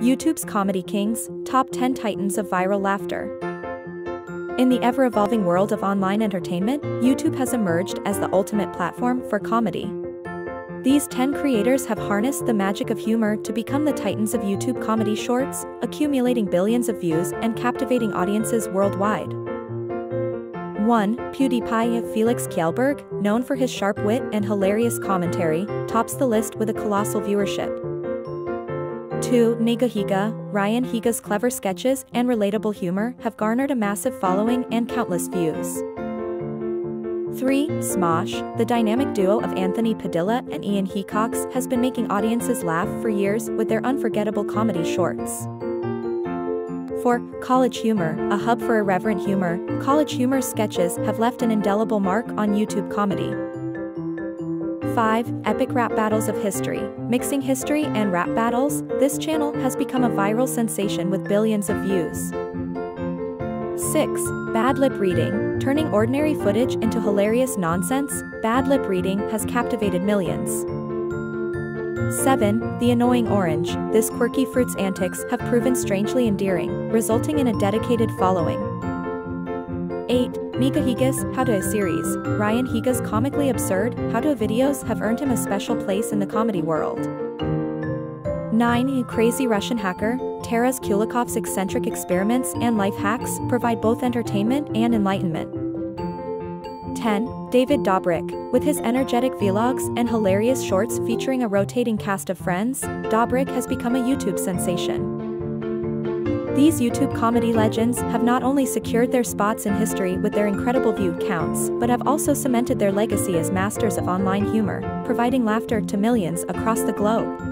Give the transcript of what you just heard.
YouTube's Comedy Kings, Top 10 Titans of Viral Laughter. In the ever-evolving world of online entertainment, YouTube has emerged as the ultimate platform for comedy. These 10 creators have harnessed the magic of humor to become the titans of YouTube comedy shorts, accumulating billions of views and captivating audiences worldwide. 1. PewDiePie. Felix Kjellberg, known for his sharp wit and hilarious commentary, tops the list with a colossal viewership. 2. Nigahiga. Ryan Higa's clever sketches and relatable humor have garnered a massive following and countless views. 3. Smosh. The dynamic duo of Anthony Padilla and Ian Hecox has been making audiences laugh for years with their unforgettable comedy shorts. 4. College Humor. A hub for irreverent humor, College Humor's sketches have left an indelible mark on YouTube comedy. 5. Epic Rap Battles of History. Mixing history and rap battles, this channel has become a viral sensation with billions of views. 6. Bad Lip Reading. Turning ordinary footage into hilarious nonsense, Bad Lip Reading has captivated millions. 7. The Annoying Orange. This quirky fruit's antics have proven strangely endearing, resulting in a dedicated following. 8. Nigahiga's How To series. Ryan Higa's comically absurd How To videos have earned him a special place in the comedy world. 9. Crazy Russian Hacker. Taras Kulikov's eccentric experiments and life hacks provide both entertainment and enlightenment. 10. David Dobrik. With his energetic vlogs and hilarious shorts featuring a rotating cast of friends, Dobrik has become a YouTube sensation. These YouTube comedy legends have not only secured their spots in history with their incredible view counts, but have also cemented their legacy as masters of online humor, providing laughter to millions across the globe.